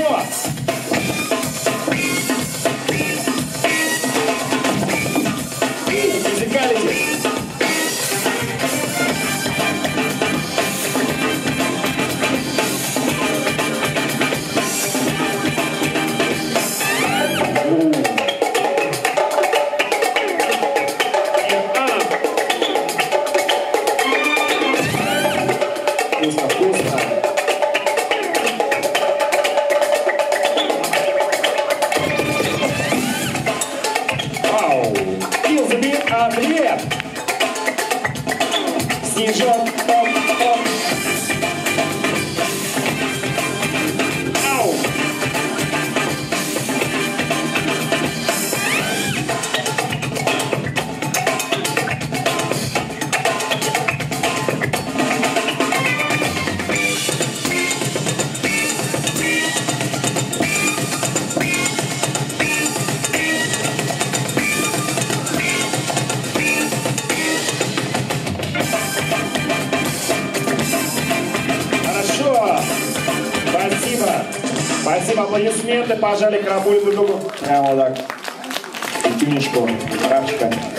хорошо. Привет! Снежок, оп-оп! Ау! Спасибо, аплодисменты, пожали крапуль друг другу. Прямо вот так. Пятюнечку, рабчика.